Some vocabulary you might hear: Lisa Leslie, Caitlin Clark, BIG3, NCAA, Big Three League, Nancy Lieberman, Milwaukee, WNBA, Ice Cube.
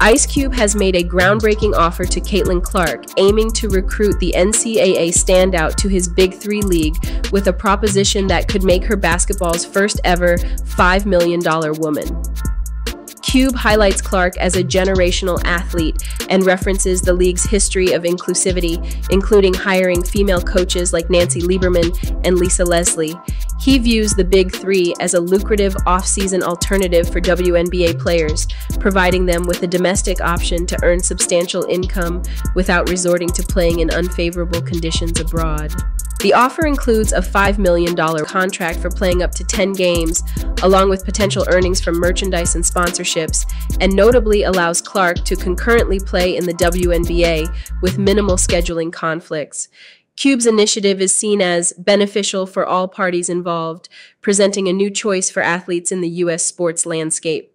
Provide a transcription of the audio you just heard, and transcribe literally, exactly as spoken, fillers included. Ice Cube has made a groundbreaking offer to Caitlin Clark, aiming to recruit the N C double A standout to his Big Three League with a proposition that could make her basketball's first ever five million dollar woman. Cube highlights Clark as a generational athlete and references the league's history of inclusivity, including hiring female coaches like Nancy Lieberman and Lisa Leslie. He views the Big Three as a lucrative off-season alternative for W N B A players, providing them with a domestic option to earn substantial income without resorting to playing in unfavorable conditions abroad. The offer includes a five million dollar contract for playing up to ten games, along with potential earnings from merchandise and sponsorships, and notably allows Clark to concurrently play in the W N B A with minimal scheduling conflicts. Cube's initiative is seen as beneficial for all parties involved, presenting a new choice for athletes in the U S sports landscape.